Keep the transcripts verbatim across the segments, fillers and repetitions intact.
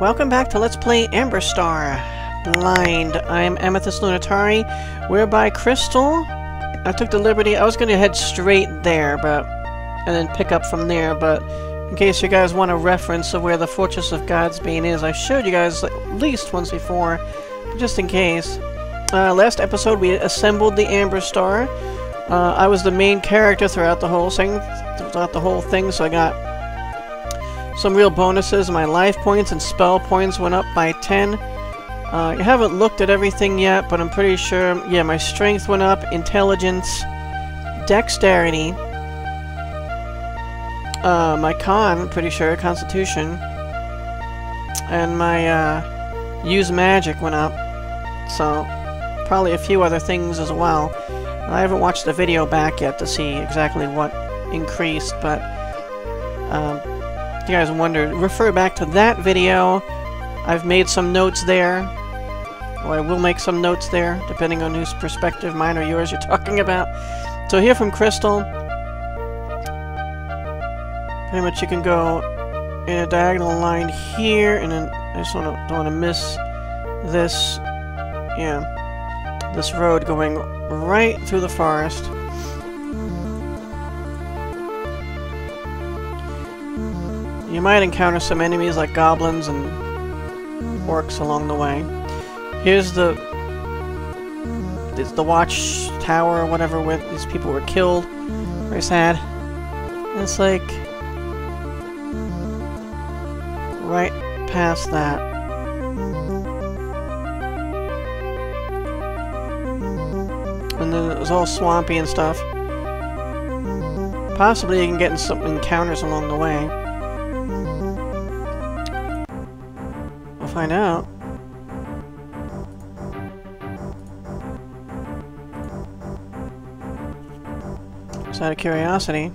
Welcome back to Let's Play Amberstar Blind. I'm Amethyst Lunitari, whereby Crystal. I took the liberty, I was going to head straight there, but, and then pick up from there, but in case you guys want a reference of where the Fortress of Godsbane is, I showed you guys at least once before, but just in case. Uh, last episode we assembled the Amberstar. Uh, I was the main character throughout the whole thing, throughout the whole thing, so I got some real bonuses. My life points and spell points went up by ten. Uh, I haven't looked at everything yet, but I'm pretty sure, yeah, my strength went up, intelligence, dexterity, uh, my con, I'm pretty sure, constitution, and my uh, use magic went up, so probably a few other things as well. I haven't watched the video back yet to see exactly what increased, but um, you guys wondered, refer back to that video. I've made some notes there, or I will make some notes there, depending on whose perspective, mine or yours, you're talking about. So here from Crystal, pretty much you can go in a diagonal line here, and then I just wanna, don't want to miss this, yeah, this road going right through the forest. You might encounter some enemies like goblins and orcs along the way. Here's the the watch tower or whatever where these people were killed. Very sad. And it's like right past that. And then it was all swampy and stuff. Possibly you can get in some encounters along the way. Find out. Just out of curiosity.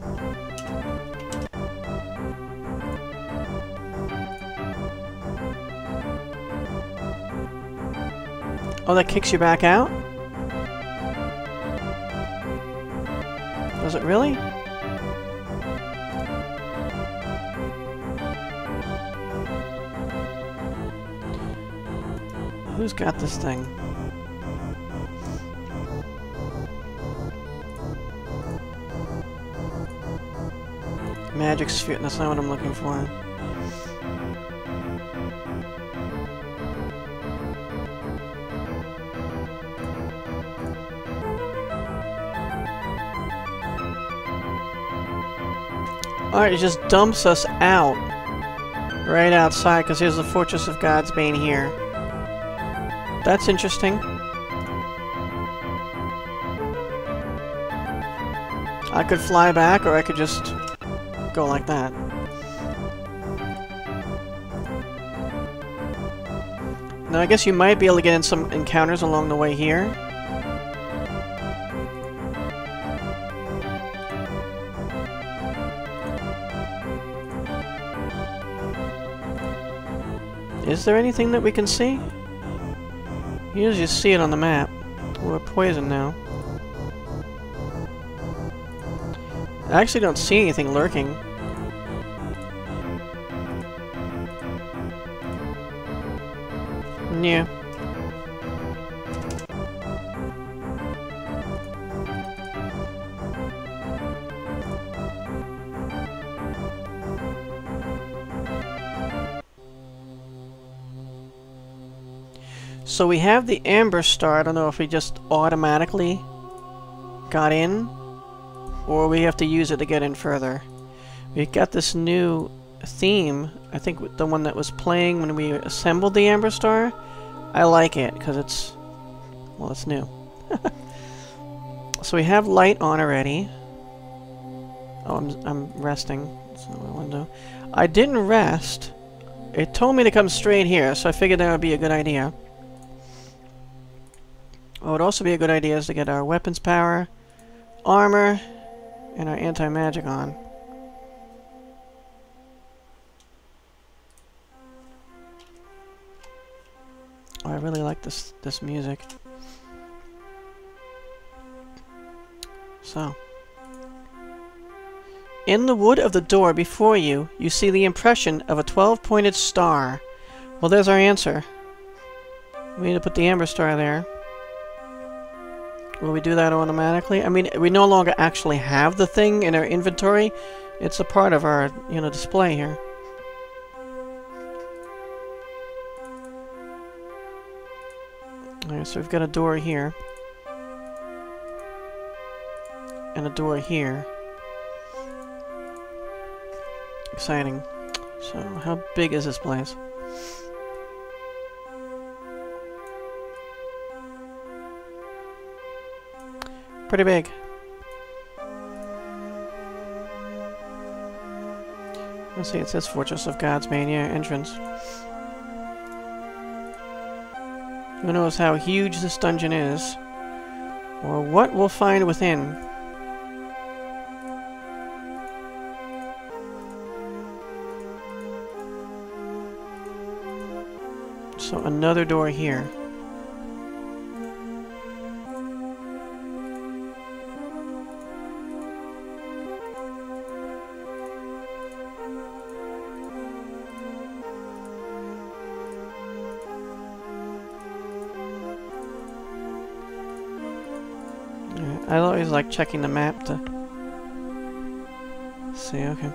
Oh, that kicks you back out? Does it really? Who's got this thing? Magic sphere. That's not what I'm looking for. Alright, it just dumps us out. Right outside, because here's the Fortress of Godsbane here. That's interesting. I could fly back, or I could just go like that. Now, I guess you might be able to get in some encounters along the way here. Is there anything that we can see? You usually see it on the map. We're poisoned now. I actually don't see anything lurking. Yeah. So we have the Amberstar. I don't know if we just automatically got in, or we have to use it to get in further. We got this new theme, I think the one that was playing when we assembled the Amberstar. I like it, because it's, well, it's new. So we have light on already. Oh, I'm, I'm resting. That's not what I want to do. I didn't rest. It told me to come straight here, so I figured that would be a good idea. What would also be a good idea is to get our weapons power, armor, and our anti-magic on. Oh, I really like this this music. So, in the wood of the door before you, you see the impression of a twelve-pointed star. Well, there's our answer. We need to put the Amberstar there. Will we do that automatically? I mean, we no longer actually have the thing in our inventory. It's a part of our, you know, display here. Alright, so we've got a door here. And a door here. Exciting. So, how big is this place? Pretty big. Let's see, it says Fortress of Godsbane, yeah, entrance. Who knows how huge this dungeon is, or what we'll find within. So another door here. I always like checking the map to see, okay.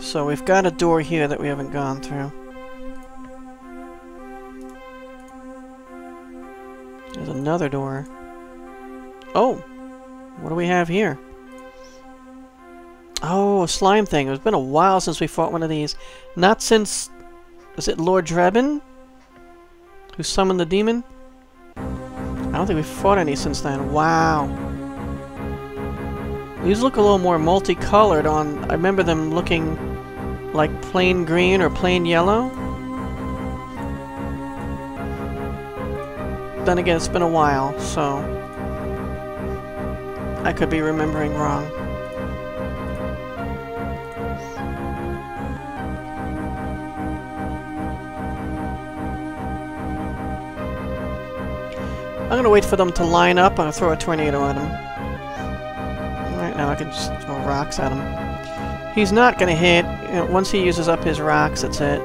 So we've got a door here that we haven't gone through. There's another door. Oh! What do we have here? Oh, a slime thing. It's been a while since we fought one of these. Not since... Is it Lord Drebben? Who summoned the demon? I don't think we've fought any since then. Wow. These look a little more multicolored on... I remember them looking like plain green or plain yellow. Then again, it's been a while, so... I could be remembering wrong. I'm gonna wait for them to line up and I'll throw a tornado at him. Right now I can just throw rocks at him. He's not gonna hit. You know, once he uses up his rocks, that's it.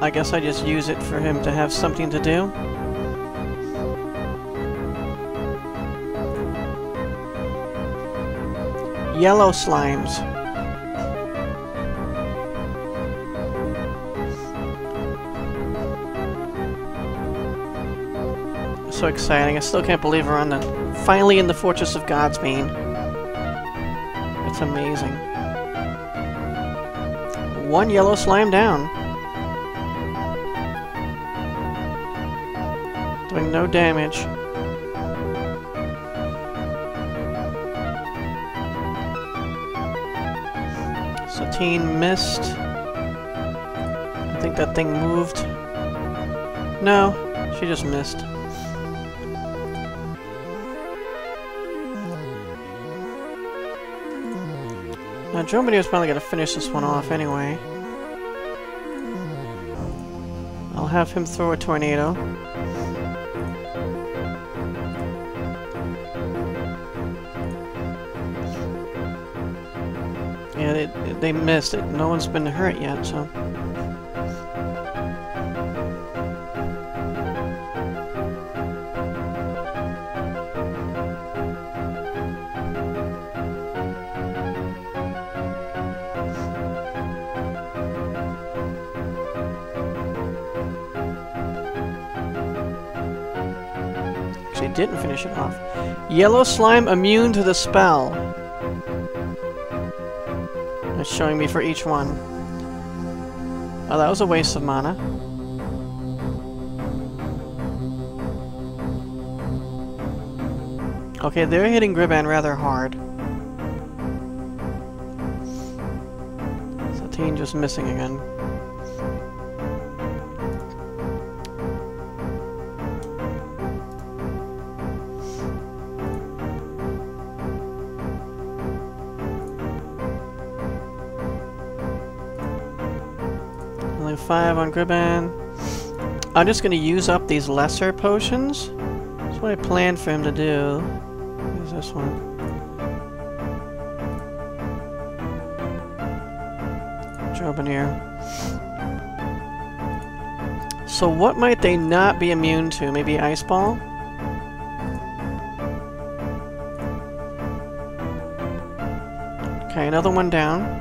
I guess I just use it for him to have something to do. Yellow slimes. So exciting. I still can't believe we're on the... Finally in the Fortress of Godsbane. That's amazing. One yellow slime down. Doing no damage. Satine missed. I think that thing moved. No, she just missed. Now, Jobineer's probably going to finish this one off anyway. I'll have him throw a tornado. Yeah, they, they missed it. No one's been hurt yet, so... Didn't finish it off. Yellow slime immune to the spell. It's showing me for each one. Oh, that was a waste of mana. Okay, they're hitting Gryban rather hard. Satine just missing again. Five on Gryban. I'm just going to use up these lesser potions. That's what I planned for him to do. Where's this one? Jobineer. So what might they not be immune to? Maybe Ice Ball? Okay, another one down.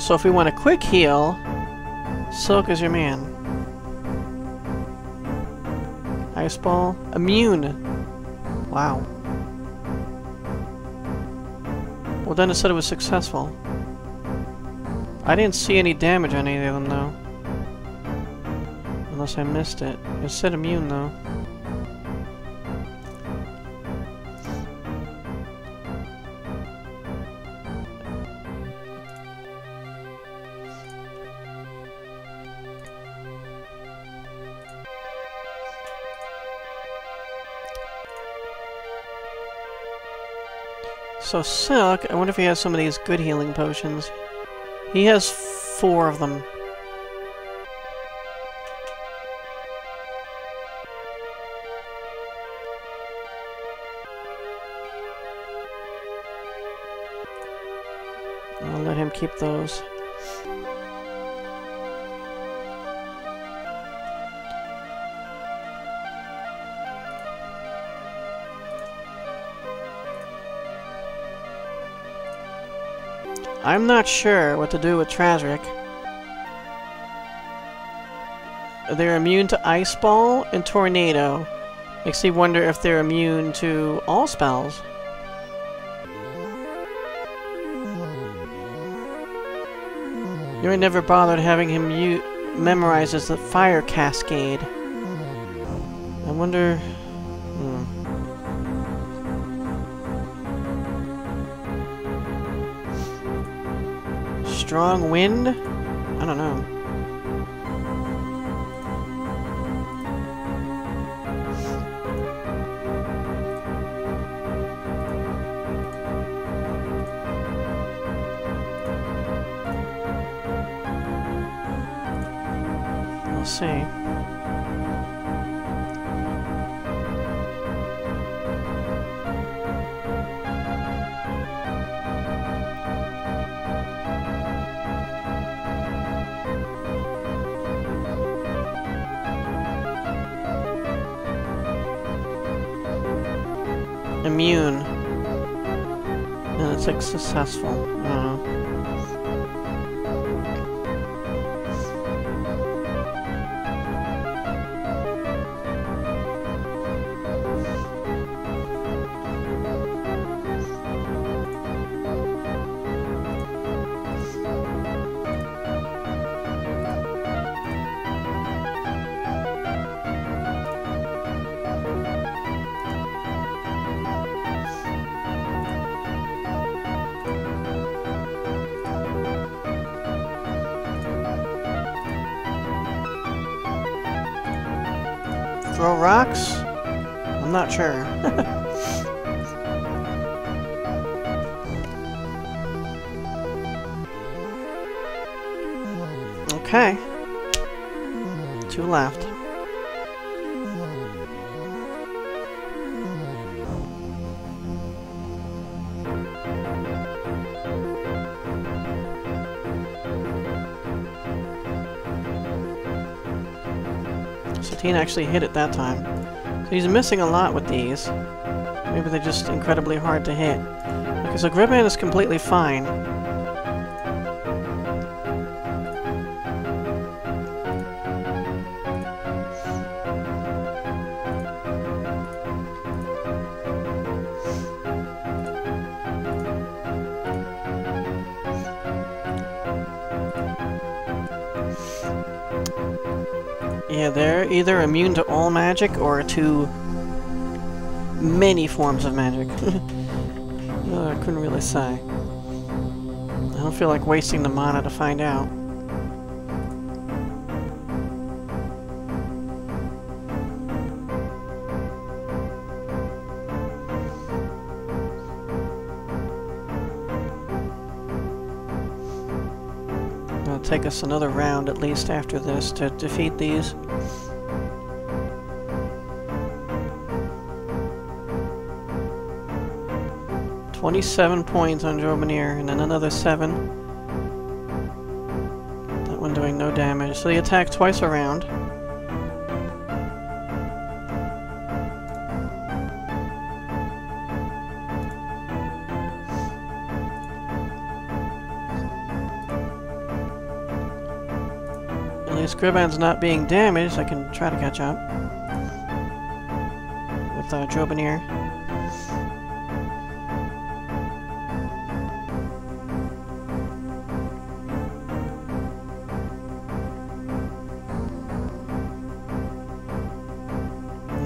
So if we want a quick heal, Silk is your man. Ice Ball. Immune. Wow. Well, then it said it was successful. I didn't see any damage on any of them, though. Unless I missed it. It said immune, though. So Silk, I wonder if he has some of these good healing potions. He has four of them. I'll let him keep those. I'm not sure what to do with Trasric. They're immune to Ice Ball and Tornado. Makes me wonder if they're immune to all spells. You ain't never bothered having him memorize as the Fire Cascade. I wonder... Hmm. Strong wind? I don't know. We'll see. Immune. And it's like successful. I don't know. Throw rocks? I'm not sure. Okay. Two left. Satine actually hit it that time. So he's missing a lot with these. Maybe they're just incredibly hard to hit. Okay, so Gryban is completely fine. Yeah, they're either immune to all magic or to many forms of magic. uh, I couldn't really say. I don't feel like wasting the mana to find out. Take us another round at least after this to defeat these. twenty-seven points on Jobineer, and then another seven. That one doing no damage. So they attack twice a round. At least Gryban's not being damaged. I can try to catch up with uh, Jobineer.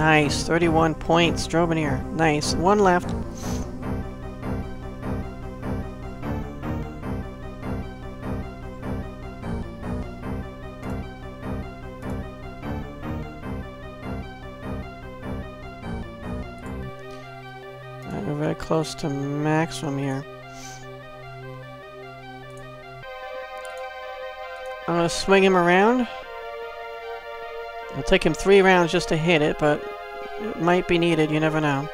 Nice, thirty-one points, Trobenier. Nice, one left. Right, we're very close to maximum here. I'm gonna swing him around. It'll take him three rounds just to hit it, but it might be needed, you never know.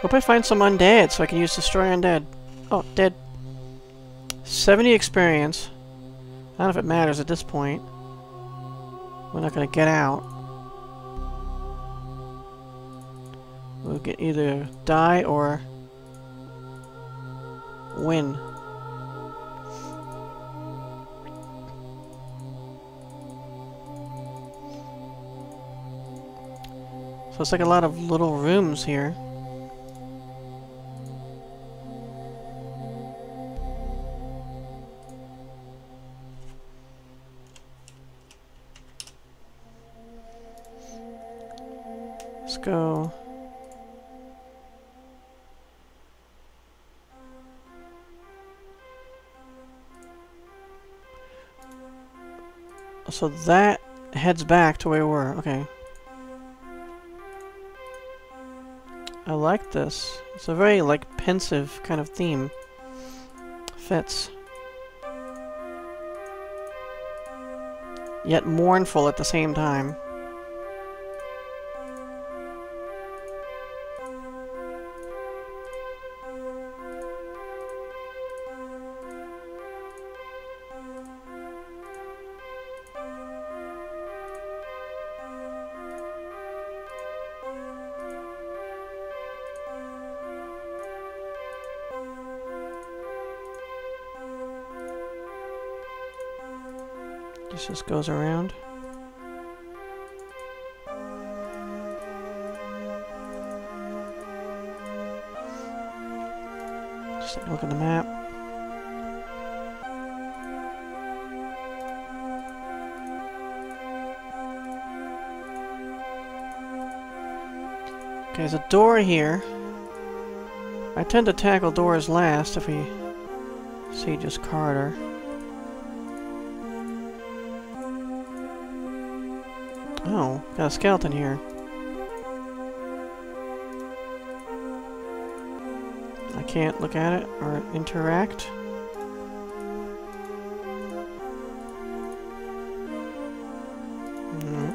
Hope I find some undead so I can use Destroy Undead. Oh, dead. seventy experience. I don't know if it matters at this point. We're not gonna get out. We'll get either die or win. So it's like a lot of little rooms here. Let's go. So that heads back to where we were. Okay. I like this. It's a very, like, pensive kind of theme. Fits. Yet mournful at the same time. This just goes around. Just take a look at the map. Okay, there's a door here. I tend to tackle doors last if we see just Carter. Oh, got a skeleton here. I can't look at it or interact. Mm-hmm.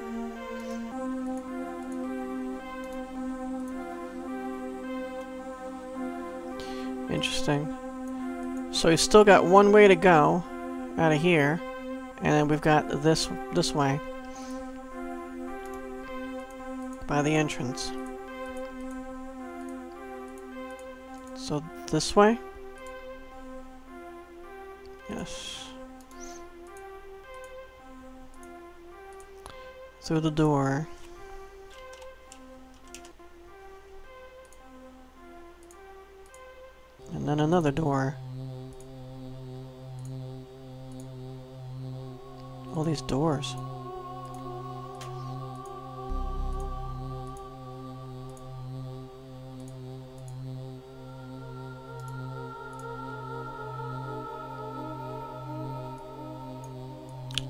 Interesting. So he's still got one way to go out of here, and then we've got this this way. By the entrance. So this way? Yes. Through the door. And then another door. All these doors.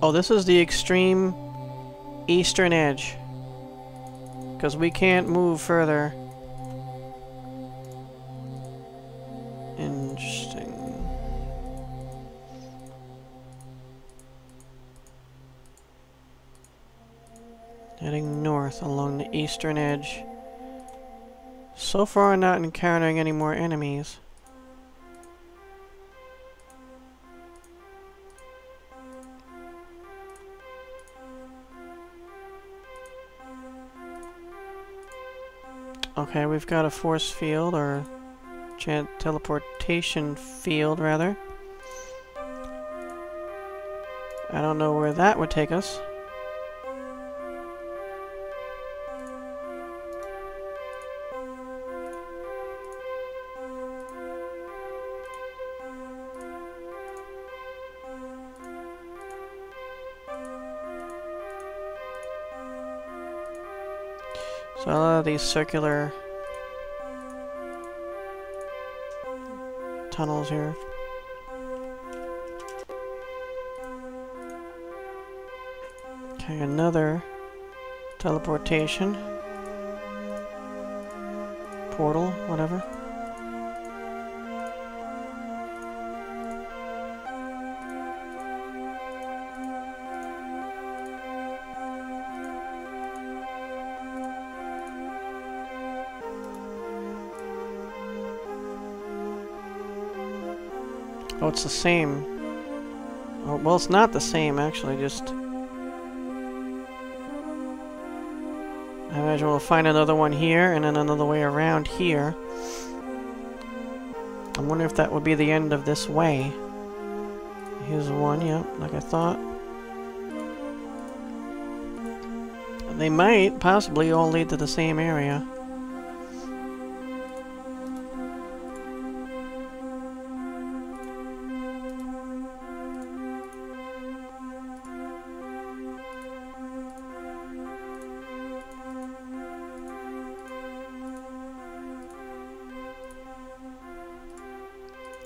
Oh, this is the extreme eastern edge. Because we can't move further. Interesting. Heading north along the eastern edge. So far, I'm not encountering any more enemies. Okay, we've got a force field, or teleportation field, rather. I don't know where that would take us. So a lot of these circular tunnels here. Okay, another teleportation portal, whatever. Oh, it's the same. Oh, well, it's not the same, actually, just... I imagine we'll find another one here, and then another way around here. I wonder if that would be the end of this way. Here's one, yep, like I thought. They might, possibly, all lead to the same area.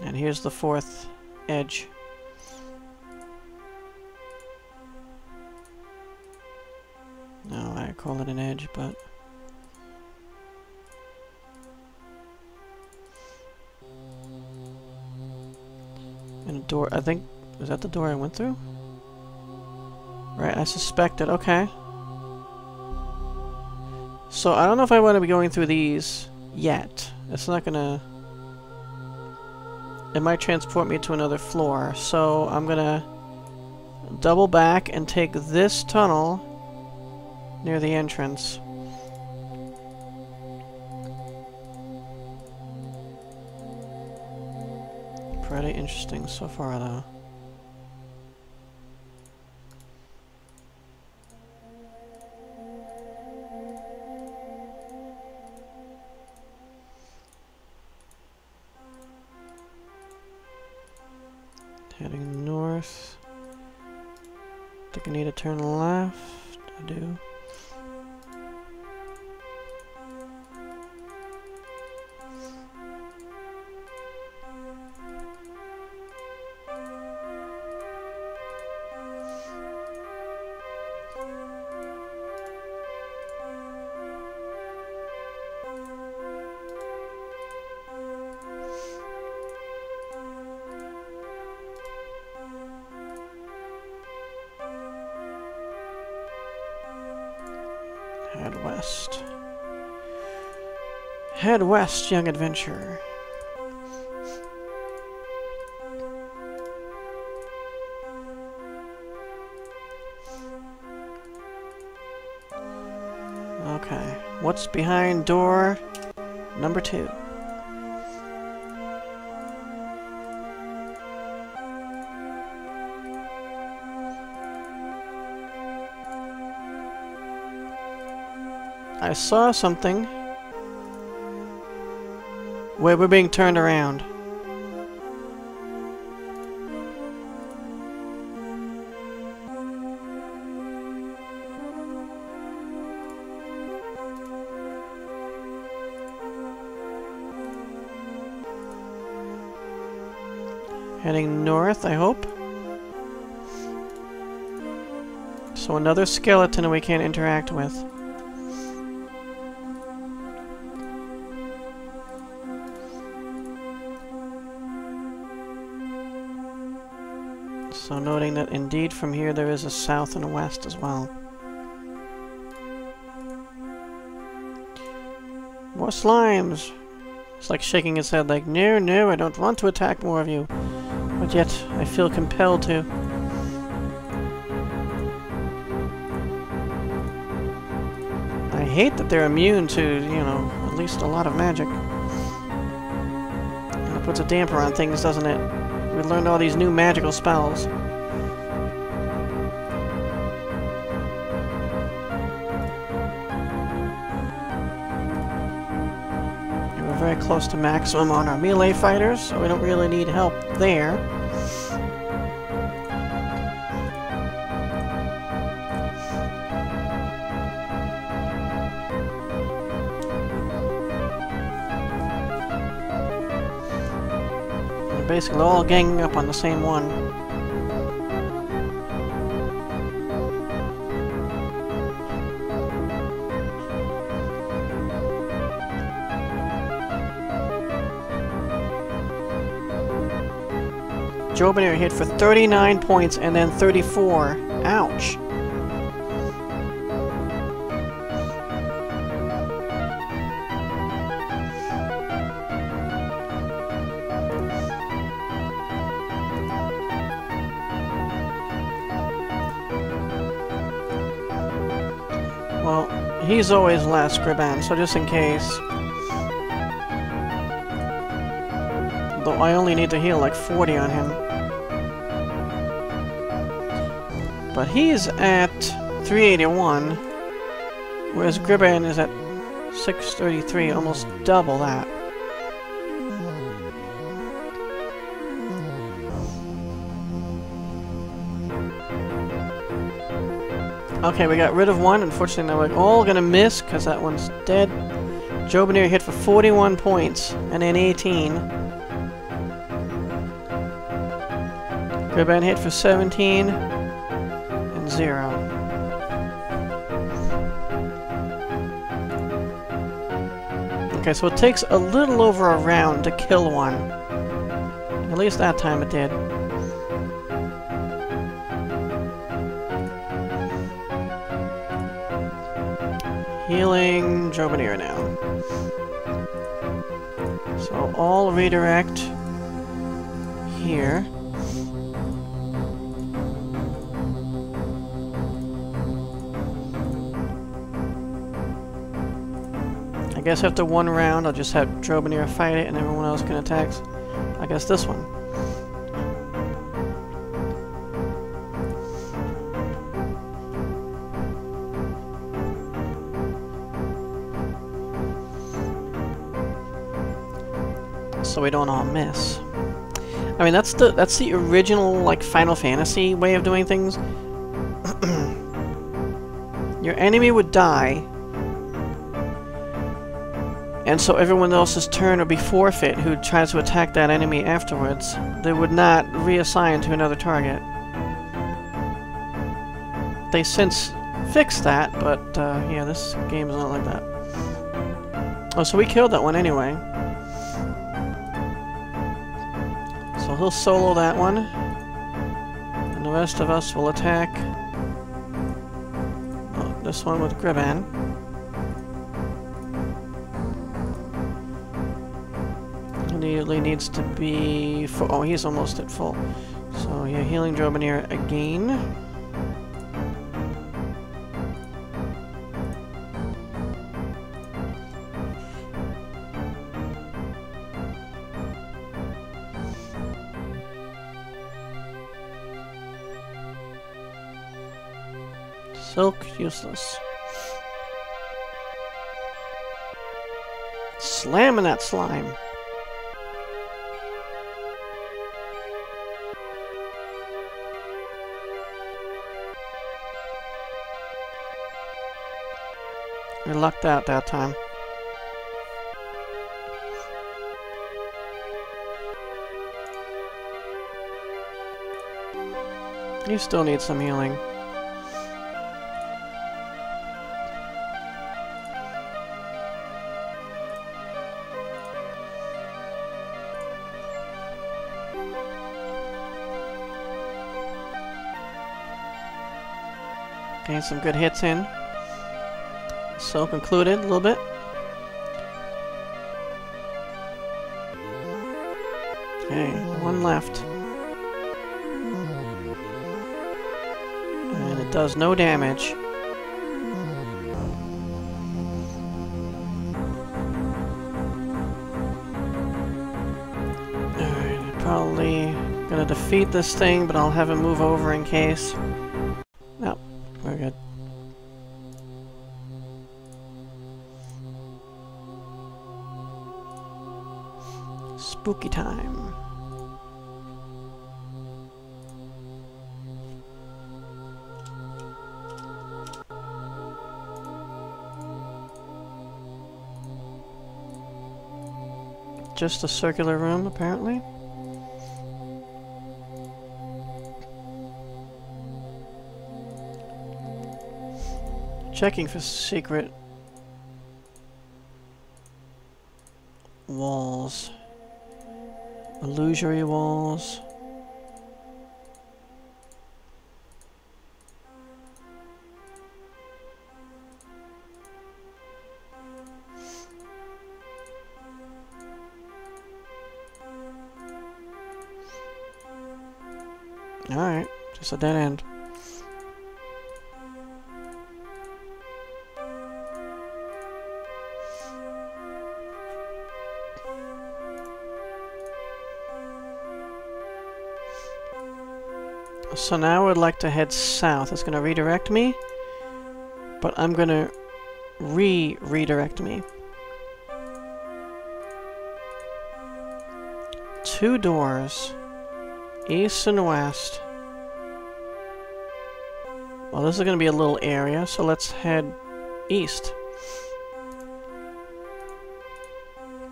And here's the fourth edge. No, I call it an edge, but... And a door, I think... Was that the door I went through? Right, I suspected, okay. So, I don't know if I want to be going through these yet. It's not gonna... It might transport me to another floor, so I'm gonna double back and take this tunnel near the entrance. Pretty interesting so far, though. Heading north. Think I need to turn left. I do. Head west. Head west, young adventurer. Okay. What's behind door number two? I saw something. Wait, we're being turned around. Heading north, I hope. So another skeleton we can't interact with. So noting that indeed from here there is a south and a west as well. More slimes! It's like shaking his head like, no, no, I don't want to attack more of you. But yet, I feel compelled to. I hate that they're immune to, you know, at least a lot of magic. And it puts a damper on things, doesn't it? We learned all these new magical spells. Very close to maximum on our melee fighters, so we don't really need help there. They're basically all ganging up on the same one. Jobineer hit for thirty-nine points and then thirty-four. Ouch. Well, he's always last, Scriban, so just in case. Though I only need to heal like forty on him. But he's at three eighty-one, whereas Gryban is at six thirty-three, almost double that. Okay, we got rid of one. Unfortunately, now we're all gonna miss because that one's dead. Jobineer hit for forty-one points and then eighteen. Gryban hit for seventeen and zero. Okay, so it takes a little over a round to kill one. At least that time it did. Healing Jobineer now. So all redirect here. I guess after one round, I'll just have Trobenier fight it and everyone else can attack. I guess this one. So we don't all miss. I mean, that's the that's the original like Final Fantasy way of doing things. Your enemy would die. And so everyone else's turn would be forfeit who tries to attack that enemy afterwards. They would not reassign to another target. They since fixed that, but uh, yeah, this game is not like that. Oh, so we killed that one anyway. So he'll solo that one. And the rest of us will attack oh, this one with Gryban. Immediately needs to be full. Oh, he's almost at full. So yeah, healing Trobenier again. Silk, useless. Slamming that slime. We lucked out that time. You still need some healing. Getting some good hits in. Silk included, a little bit. Okay, one left. And it does no damage. Alright, probably gonna defeat this thing, but I'll have it move over in case. Nope, we're good. Spooky time. Just a circular room, apparently. Checking for secret walls. Illusory walls. Alright, just a dead end. So now I'd like to head south. It's going to redirect me, but I'm going to re-redirect me. Two doors, east and west. Well, this is going to be a little area, so let's head east.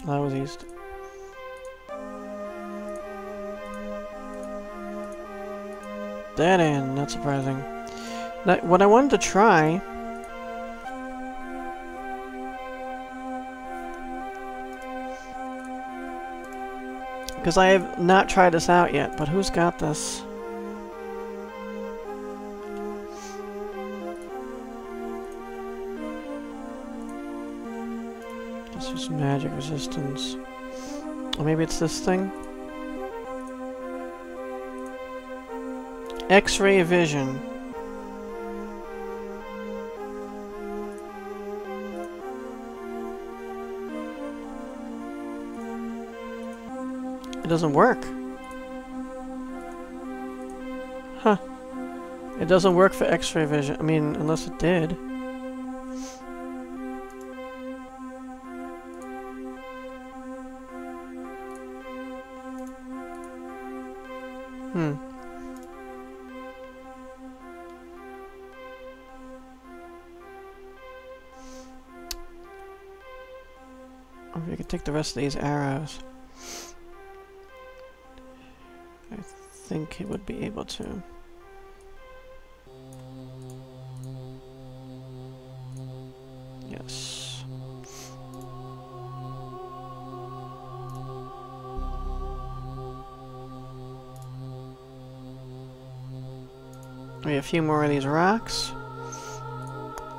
That was east. Dead end, not surprising. Now, what I wanted to try because I have not tried this out yet, but who's got this? This is magic resistance. Or maybe it's this thing? X-ray vision. It doesn't work. Huh. It doesn't work for X-ray vision. I mean, unless it did. Hmm. We can take the rest of these arrows. I think he would be able to. Yes. We have a few more of these rocks.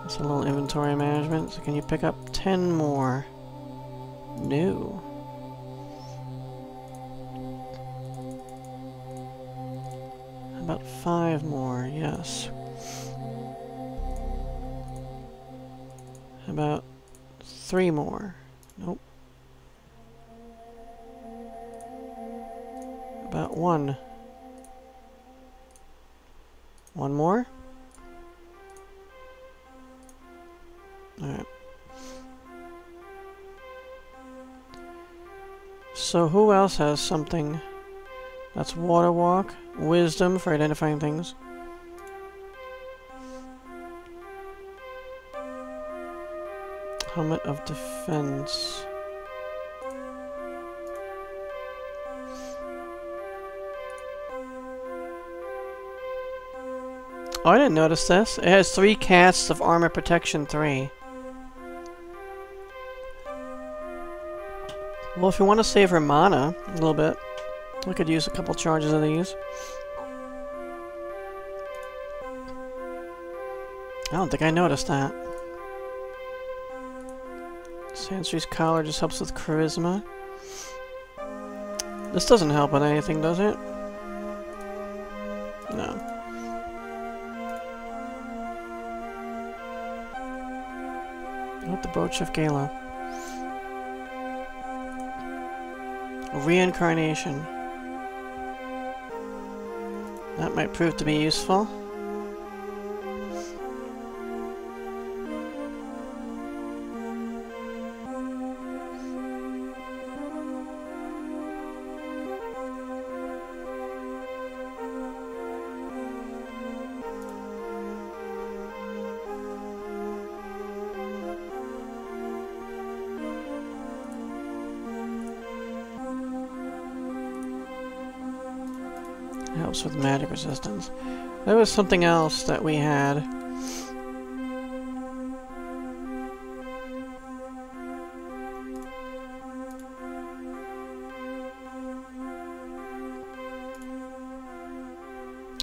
That's a little inventory management. So can you pick up ten more? New. About five more, yes. About three more. Nope. About one. One more? Alright. So who else has something? That's water walk, wisdom for identifying things. Helmet of defense. Oh, I didn't notice this. It has three casts of armor protection three. Well, if you want to save her mana a little bit, we could use a couple charges of these. I don't think I noticed that. Sentry's collar just helps with charisma. This doesn't help on anything, does it? No. Not the Boat Shift Gala. Reincarnation. That might prove to be useful. Helps with magic resistance. There was something else that we had.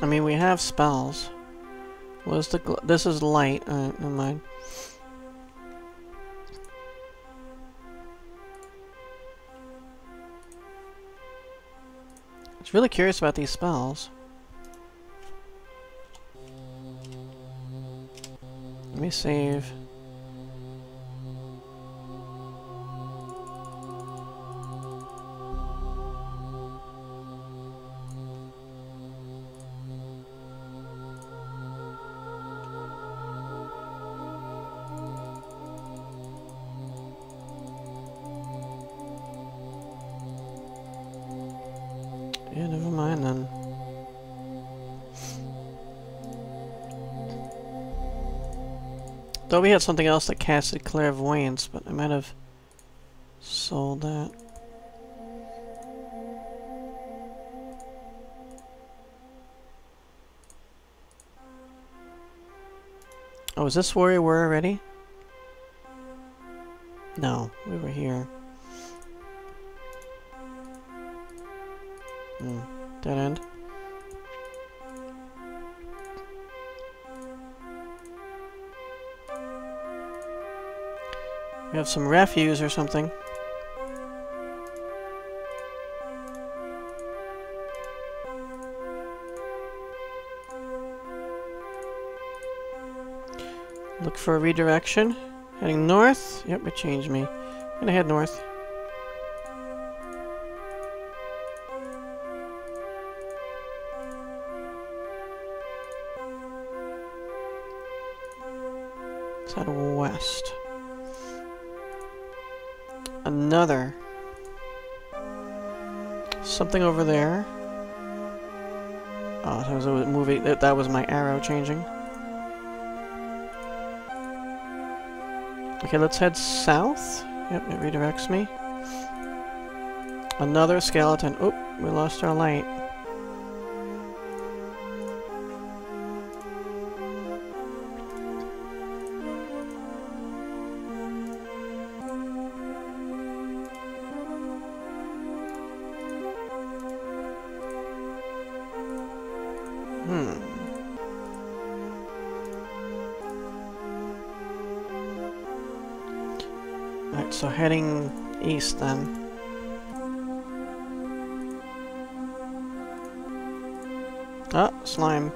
I mean, we have spells. Was the gl this is light? Uh, never mind. I was really curious about these spells. Let me save. Yeah, never mind then. Thought we had something else that casted clairvoyance, but I might have sold that. Oh, is this where we were already? No, we were here. Mm, dead end. We have some refuse or something. Look for a redirection. Heading north. Yep, it changed me. I'm gonna head north. Head west. Another. Something over there. Oh, that was a movie. That, that was my arrow changing. Okay, let's head south. Yep, it redirects me. Another skeleton. Oop, we lost our light. So heading east then. Ah, slime.